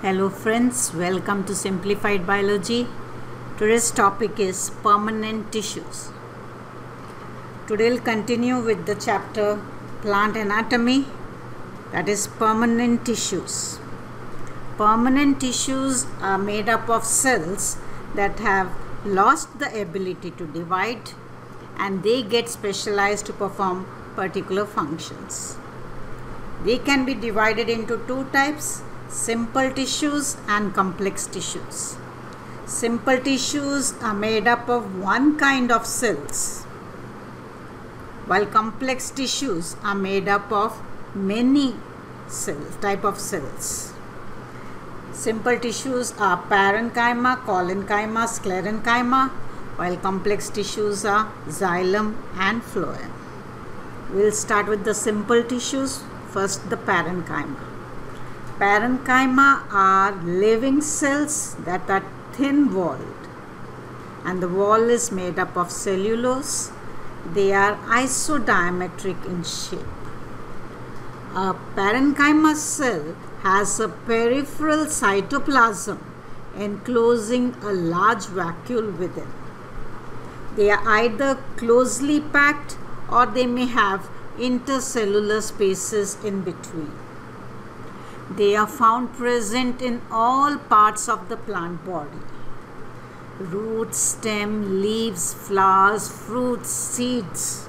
Hello friends, welcome to Simplified Biology. Today's topic is permanent tissues. Today we'll continue with the chapter Plant Anatomy, that is permanent tissues. Permanent tissues are made up of cells that have lost the ability to divide and they get specialized to perform particular functions. They can be divided into two types: simple tissues and complex tissues. Simple tissues are made up of one kind of cells, while complex tissues are made up of many types of cells. Simple tissues are parenchyma, cholenchyma, sclerenchyma, while complex tissues are xylem and phloem. We'll start with the simple tissues. First, the parenchyma. Parenchyma are living cells that are thin-walled, and the wall is made up of cellulose. They are isodiametric in shape. A parenchyma cell has a peripheral cytoplasm enclosing a large vacuole within. They are either closely packed or they may have intercellular spaces in between. They are found present in all parts of the plant body. Roots, stem, leaves, flowers, fruits, seeds,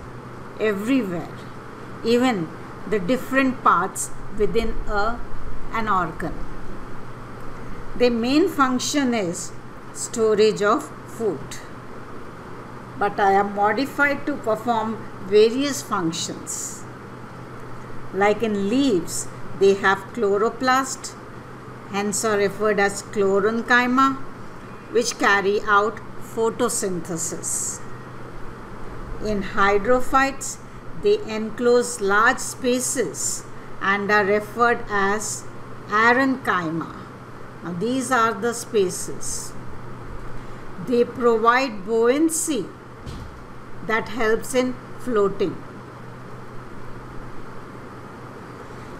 everywhere. Even the different parts within an organ. Their main function is storage of food, but I am modified to perform various functions. Like in leaves, they have chloroplast, hence are referred as chlorenchyma, which carry out photosynthesis. In hydrophytes, they enclose large spaces and are referred as aerenchyma. Now, these are the spaces. They provide buoyancy that helps in floating.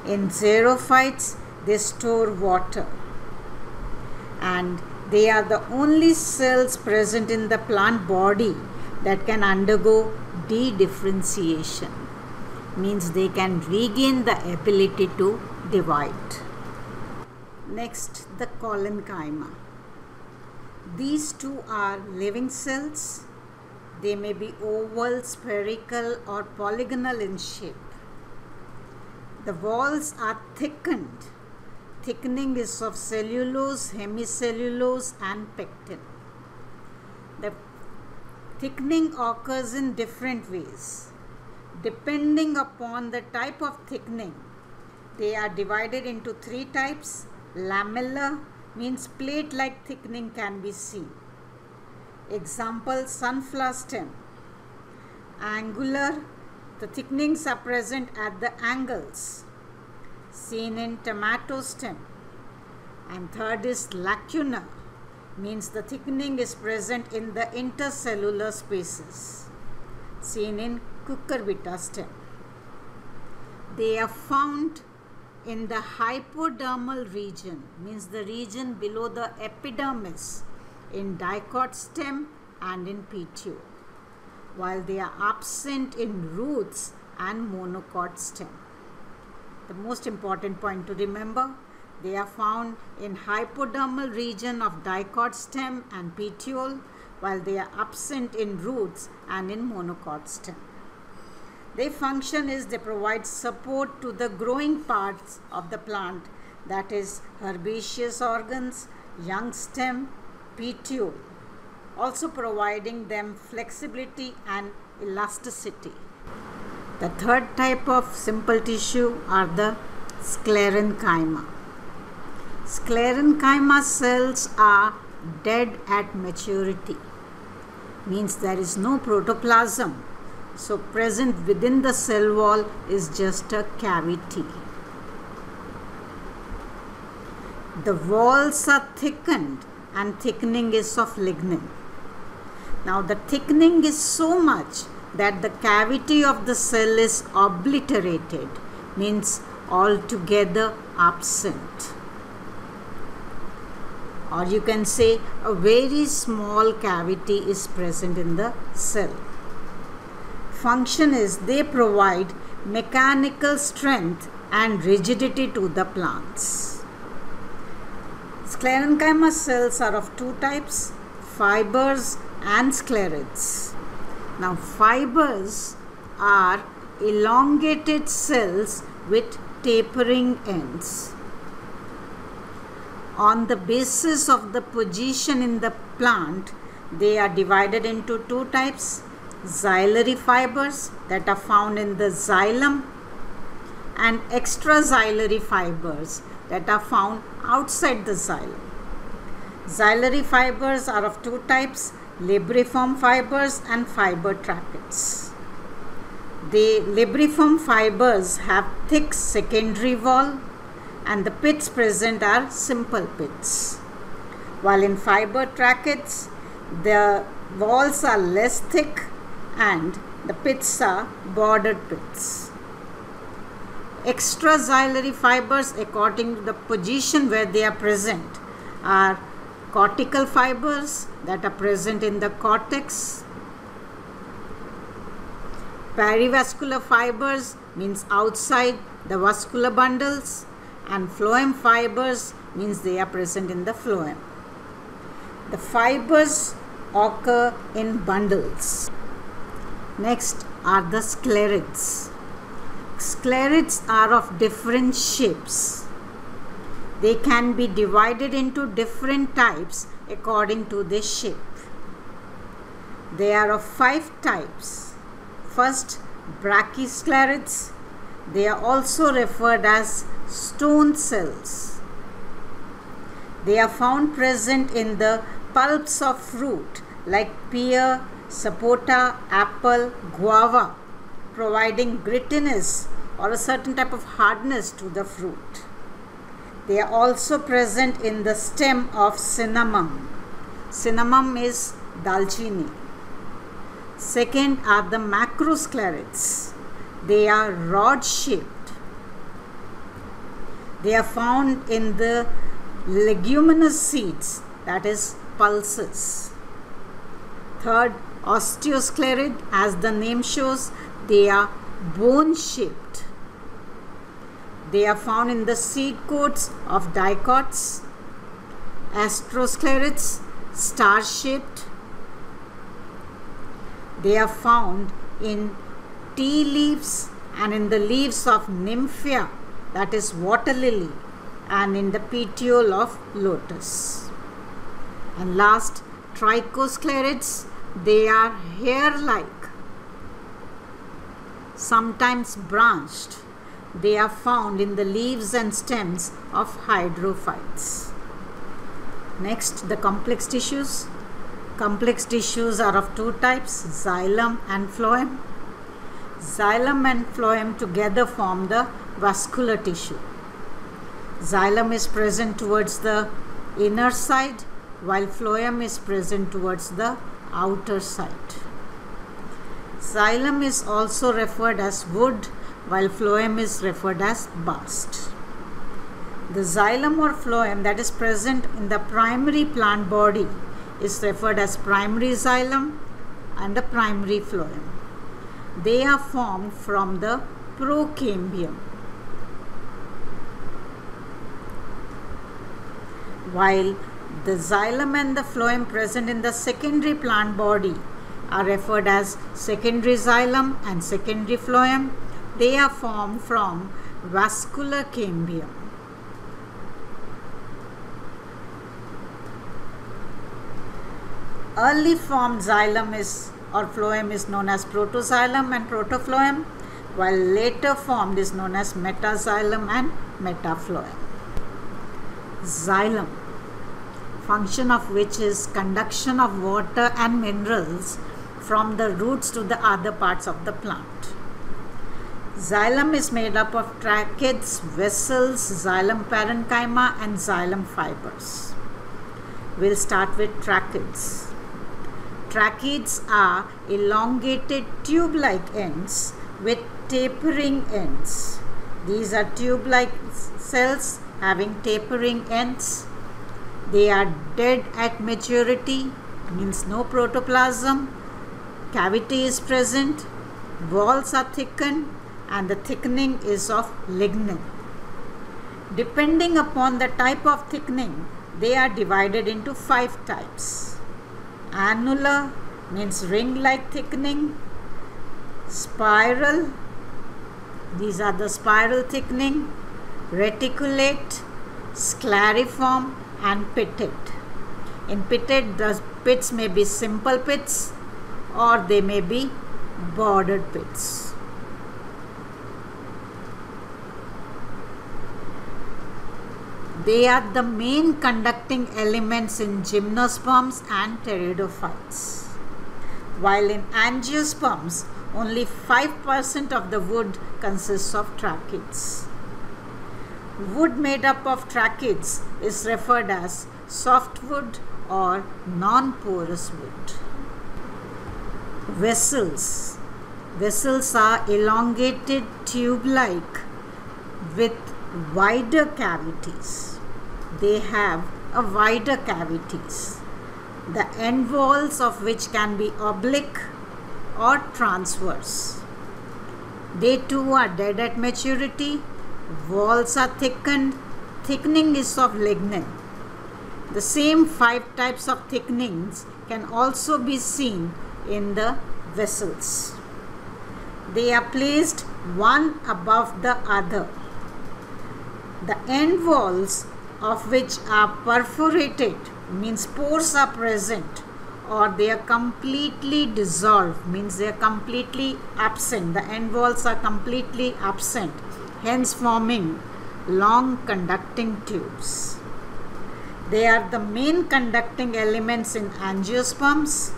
In xerophytes, they store water, and they are the only cells present in the plant body that can undergo dedifferentiation, means they can regain the ability to divide. Next, the cholenchyma. These two are living cells. They may be oval, spherical or polygonal in shape. The walls are thickened. Thickening is of cellulose, hemicellulose and pectin. The thickening occurs in different ways. Depending upon the type of thickening, they are divided into three types. Lamellar, means plate-like thickening can be seen. Example, sunflower stem. Angular, the thickenings are present at the angles, seen in tomato stem. And third is lacunar, means the thickening is present in the intercellular spaces, seen in cucurbita stem. They are found in the hypodermal region, means the region below the epidermis, in dicot stem and in petiole, while they are absent in roots and monocot stem. The most important point to remember, they are found in hypodermal region of dicot stem and petiole, while they are absent in roots and in monocot stem. Their function is they provide support to the growing parts of the plant, that is herbaceous organs, young stem, petiole, also providing them flexibility and elasticity. The third type of simple tissue are the sclerenchyma. Sclerenchyma cells are dead at maturity, means there is no protoplasm, so present within the cell wall is just a cavity. The walls are thickened and thickening is of lignin. Now the thickening is so much that the cavity of the cell is obliterated, means altogether absent. or you can say a very small cavity is present in the cell. Function is they provide mechanical strength and rigidity to the plants. Sclerenchyma cells are of two types, fibers and sclerids. Now fibers are elongated cells with tapering ends. On the basis of the position in the plant, they are divided into two types, xylary fibers that are found in the xylem and extraxylary fibers that are found outside the xylem. Xylary fibers are of two types, Libriform fibers and Fibre Trackets. The Libriform fibers have thick secondary wall and the pits present are simple pits. While in Fibre Trackets, the walls are less thick and the pits are bordered pits. Extraxylary fibers, according to the position where they are present, are cortical fibers that are present in the cortex. Perivascular fibers means outside the vascular bundles, and phloem fibers means they are present in the phloem. The fibers occur in bundles. Next are the sclerids. Sclerids are of different shapes. They can be divided into different types according to their shape. They are of five types. First, brachysclerids. They are also referred as stone cells. They are found present in the pulps of fruit like pear, sapota, apple, guava, providing grittiness or a certain type of hardness to the fruit. They are also present in the stem of cinnamon. Cinnamon is dalchini. Second are the macrosclerids. They are rod-shaped. They are found in the leguminous seeds, that is pulses. Third, osteosclerid, as the name shows, they are bone-shaped. They are found in the seed coats of dicots. Astrosclerids, star-shaped. They are found in tea leaves and in the leaves of nymphea, that is water lily, and in the petiole of lotus. And last, trichosclerids, they are hair-like, sometimes branched. They are found in the leaves and stems of hydrophytes. Next, the complex tissues. Complex tissues are of two types, xylem and phloem. Xylem and phloem together form the vascular tissue. Xylem is present towards the inner side, while phloem is present towards the outer side. Xylem is also referred as wood, while phloem is referred as bast. The xylem or phloem that is present in the primary plant body is referred as primary xylem and the primary phloem. They are formed from the procambium. While the xylem and the phloem present in the secondary plant body are referred as secondary xylem and secondary phloem. They are formed from vascular cambium. Early formed xylem or phloem is known as protoxylem and protophloem, while later formed is known as metaxylem and metaphloem. Xylem, function of which is conduction of water and minerals from the roots to the other parts of the plant. Xylem is made up of tracheids, vessels, xylem parenchyma and xylem fibers. We'll start with tracheids. Tracheids are elongated tube-like ends with tapering ends. These are tube-like cells having tapering ends. They are dead at maturity, means no protoplasm. Cavity is present, walls are thickened, and the thickening is of lignin. Depending upon the type of thickening, they are divided into 5 types. Annular means ring-like thickening. Spiral, these are the spiral thickening. Reticulate, scleriform, and pittate. In pittate, the pits may be simple pits or they may be bordered pits. They are the main conducting elements in gymnosperms and pteridophytes. While in angiosperms, only 5% of the wood consists of tracheids. Wood made up of tracheids is referred as softwood or non-porous wood. Vessels. Vessels are elongated tube-like with wider cavities. They have a wider cavities, the end walls of which can be oblique or transverse. They too are dead at maturity. Walls are thickened. Thickening is of lignin. The same 5 types of thickenings can also be seen in the vessels. They are placed one above the other. The end walls of which are perforated, means pores are present, or they are completely dissolved, means they are completely absent. The end walls are completely absent, hence forming long conducting tubes. They are the main conducting elements in angiosperms,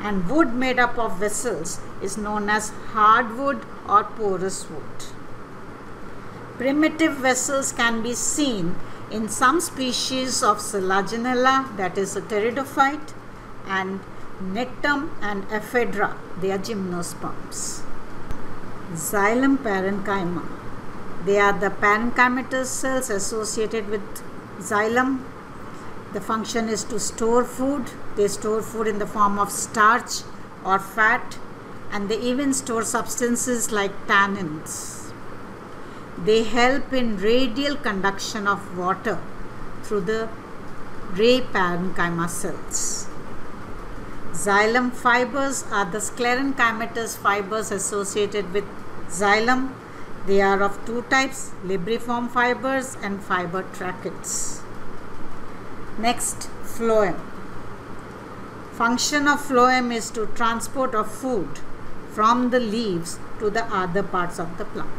and wood made up of vessels is known as hardwood or porous wood. Primitive vessels can be seen in some species of Selaginella, that is a pteridophyte, and Nectum and ephedra, they are gymnosperms. Xylem parenchyma. They are the parenchymatous cells associated with xylem. The function is to store food. They store food in the form of starch or fat, and they even store substances like tannins. They help in radial conduction of water through the ray parenchyma cells. Xylem fibers are the sclerenchymatous fibers associated with xylem. They are of 2 types, libriform fibers and fibre trackets. Next, phloem. Function of phloem is to transport of food from the leaves to the other parts of the plant.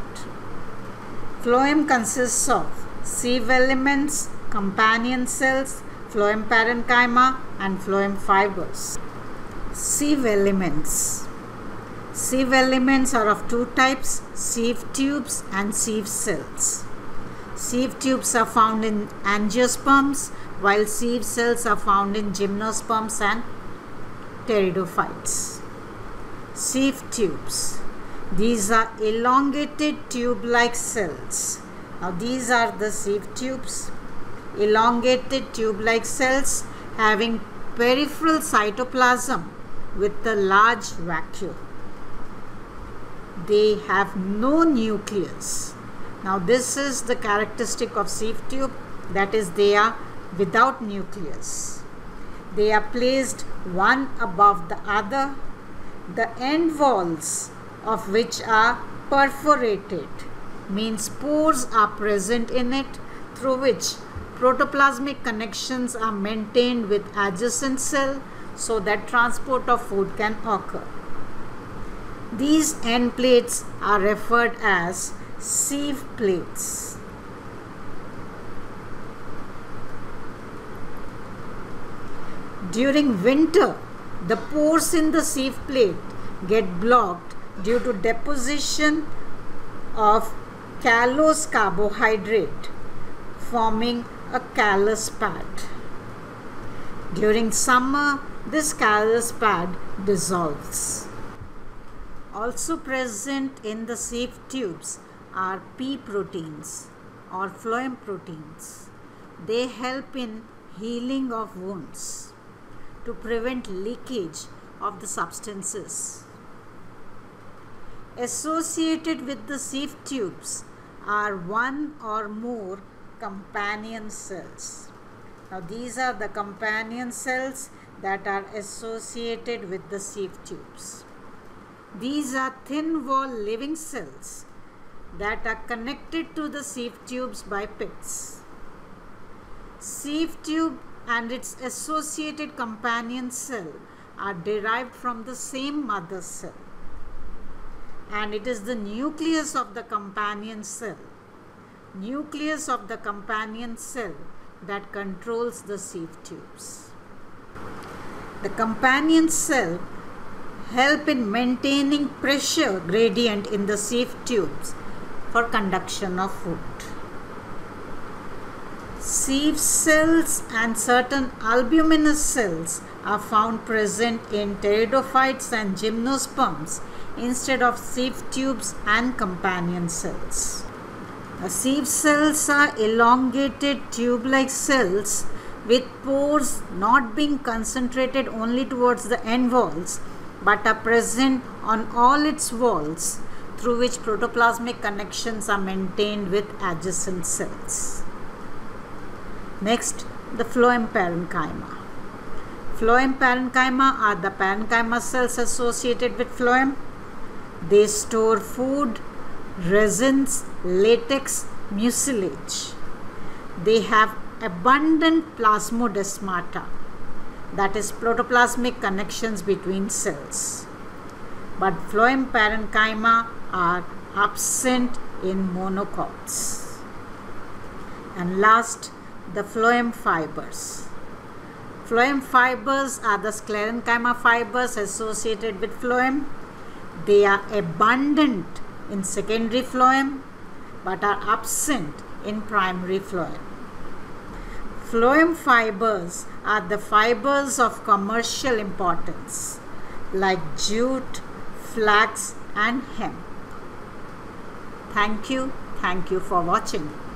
Phloem consists of sieve elements, companion cells, phloem parenchyma, and phloem fibers. Sieve elements. Sieve elements are of 2 types, sieve tubes and sieve cells. Sieve tubes are found in angiosperms, while sieve cells are found in gymnosperms and pteridophytes. Sieve tubes. These are elongated tube-like cells. Now these are the sieve tubes. Elongated tube-like cells having peripheral cytoplasm with a large vacuole. They have no nucleus. Now this is the characteristic of sieve tube, that is, they are without nucleus. They are placed one above the other, the end walls of which are perforated, means pores are present in it, through which protoplasmic connections are maintained with adjacent cell so that transport of food can occur. These end plates are referred as sieve plates. During winter, the pores in the sieve plate get blocked due to deposition of callose carbohydrate, forming a callus pad. During summer, this callus pad dissolves. Also present in the sieve tubes are pea proteins or phloem proteins. They help in healing of wounds, to prevent leakage of the substances. Associated with the sieve tubes are one or more companion cells. Now these are the companion cells that are associated with the sieve tubes. These are thin wall living cells that are connected to the sieve tubes by pits. Sieve tube and its associated companion cell are derived from the same mother cell, and it is the nucleus of the companion cell, that controls the sieve tubes. The companion cell help in maintaining pressure gradient in the sieve tubes for conduction of food. Sieve cells and certain albuminous cells are found present in pteridophytes and gymnosperms instead of sieve tubes and companion cells. The sieve cells are elongated tube-like cells with pores not being concentrated only towards the end walls, but are present on all its walls, through which protoplasmic connections are maintained with adjacent cells. Next, the phloem parenchyma. Phloem parenchyma are the parenchyma cells associated with phloem. They store food, resins, latex, mucilage. They have abundant plasmodesmata, that is protoplasmic connections between cells, but phloem parenchyma are absent in monocots. And last, the phloem fibers. Phloem fibers are the sclerenchyma fibers associated with phloem. They are abundant in secondary phloem but are absent in primary phloem. Phloem fibers are the fibers of commercial importance like jute, flax and hemp. Thank you. Thank you for watching.